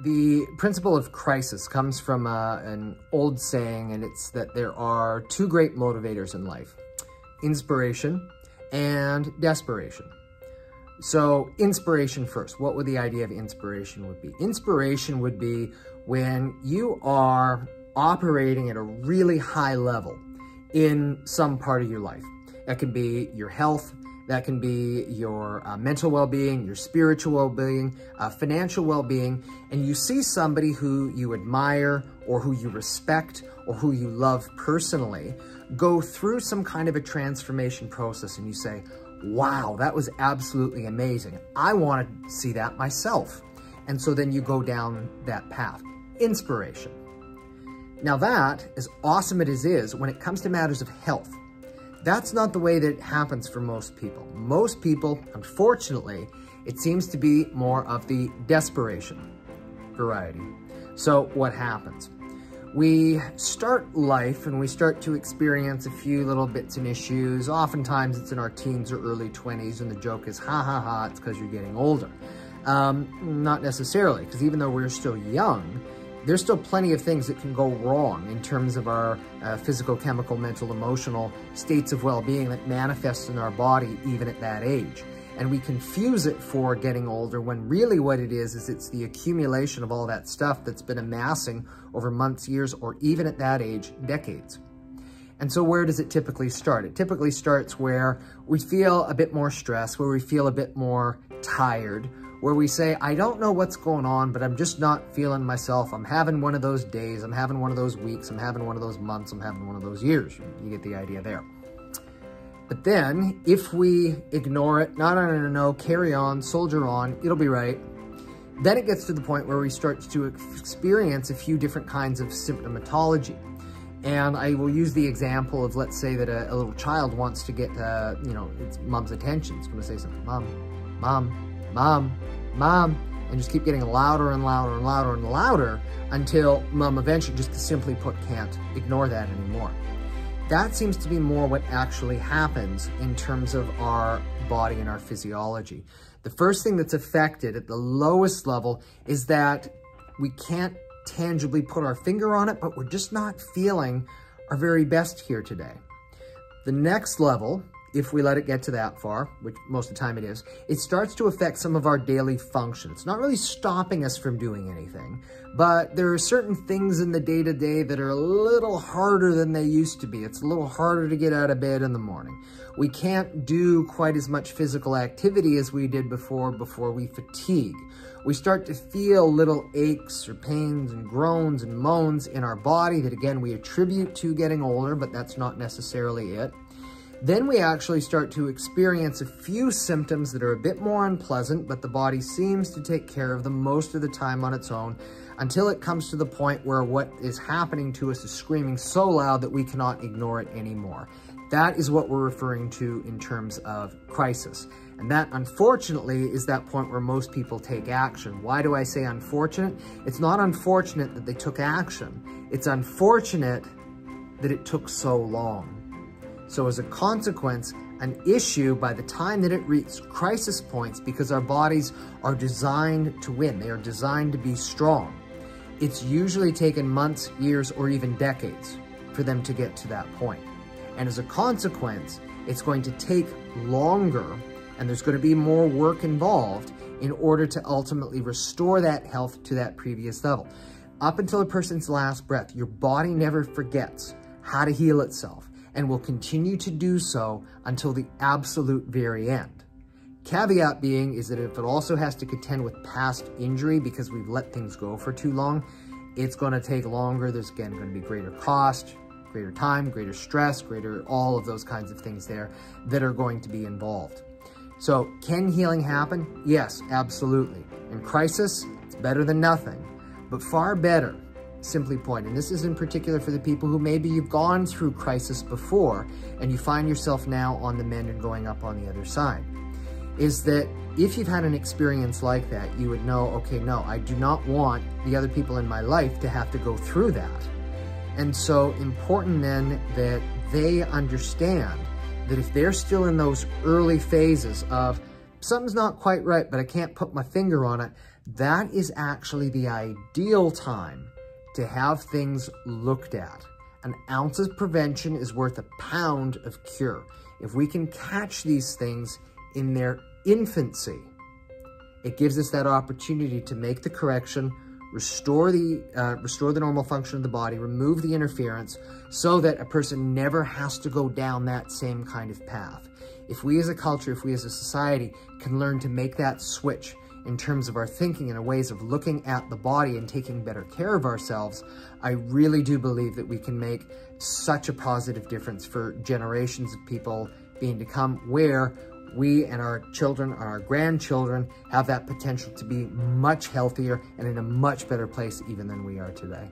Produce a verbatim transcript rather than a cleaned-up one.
The principle of crisis comes from uh, an old saying, and it's that there are two great motivators in life: inspiration and desperation. So inspiration first. What would the idea of inspiration would be? Inspiration would be when you are operating at a really high level in some part of your life. That could be your health, that can be your uh, mental well-being, your spiritual well-being, uh, financial well-being, and you see somebody who you admire or who you respect or who you love personally go through some kind of a transformation process, and you say, wow, that was absolutely amazing. I want to see that myself. And so then you go down that path. Inspiration. Now that, as awesome as it is, when it comes to matters of health, that's not the way that it happens for most people. Most people, unfortunately, it seems to be more of the desperation variety. So what happens? We start life and we start to experience a few little bits and issues. Oftentimes it's in our teens or early twenties, and the joke is, ha ha ha, it's because you're getting older. Um, not necessarily, because even though we're still young, there's still plenty of things that can go wrong in terms of our uh, physical, chemical, mental, emotional states of well-being that manifest in our body even at that age. And we confuse it for getting older when really what it is, is it's the accumulation of all that stuff that's been amassing over months, years, or even at that age, decades. And so where does it typically start? It typically starts where we feel a bit more stressed, where we feel a bit more tired, where we say, I don't know what's going on, but I'm just not feeling myself. I'm having one of those days. I'm having one of those weeks. I'm having one of those months. I'm having one of those years. You get the idea there. But then if we ignore it, no, no, no, no, no, carry on, soldier on, it'll be right. Then it gets to the point where we start to experience a few different kinds of symptomatology. And I will use the example of, let's say that a, a little child wants to get, uh, you know, its mom's attention. It's going to say something, mom, mom, mom, mom, and just keep getting louder and louder and louder and louder until mom eventually just simply put can't ignore that anymore. That seems to be more what actually happens in terms of our body and our physiology. The first thing that's affected at the lowest level is that we can't tangibly put our finger on it, but we're just not feeling our very best here today. The next level, if we let it get to that far, which most of the time it is, it starts to affect some of our daily function. It's not really stopping us from doing anything, but there are certain things in the day-to-day that are a little harder than they used to be. It's a little harder to get out of bed in the morning. We can't do quite as much physical activity as we did before, before we fatigue. We start to feel little aches or pains and groans and moans in our body that, again, we attribute to getting older, but that's not necessarily it. Then we actually start to experience a few symptoms that are a bit more unpleasant, but the body seems to take care of them most of the time on its own, until it comes to the point where what is happening to us is screaming so loud that we cannot ignore it anymore. That is what we're referring to in terms of crisis. And that, unfortunately, is that point where most people take action. Why do I say unfortunate? It's not unfortunate that they took action. It's unfortunate that it took so long. So as a consequence, an issue by the time that it reached crisis points, because our bodies are designed to win, they are designed to be strong, it's usually taken months, years, or even decades for them to get to that point. And as a consequence, it's going to take longer and there's going to be more work involved in order to ultimately restore that health to that previous level. Up until a person's last breath, your body never forgets how to heal itself, and will continue to do so until the absolute very end. Caveat being is that if it also has to contend with past injury because we've let things go for too long, it's gonna take longer. There's, again, gonna be greater cost, greater time, greater stress, greater all of those kinds of things there that are going to be involved. So can healing happen? Yes, absolutely. In crisis, it's better than nothing, but far better. Simply point, and this is in particular for the people who maybe you've gone through crisis before and you find yourself now on the mend and going up on the other side, is that if you've had an experience like that, you would know, okay, no, I do not want the other people in my life to have to go through that. And so important then that they understand that if they're still in those early phases of something's not quite right, but I can't put my finger on it, that is actually the ideal time to have things looked at. An ounce of prevention is worth a pound of cure. If we can catch these things in their infancy, it gives us that opportunity to make the correction, restore the, uh, restore the normal function of the body, remove the interference, so that a person never has to go down that same kind of path. If we as a culture, if we as a society can learn to make that switch in terms of our thinking and our ways of looking at the body and taking better care of ourselves, I really do believe that we can make such a positive difference for generations of people being to come, where we and our children and our grandchildren have that potential to be much healthier and in a much better place even than we are today.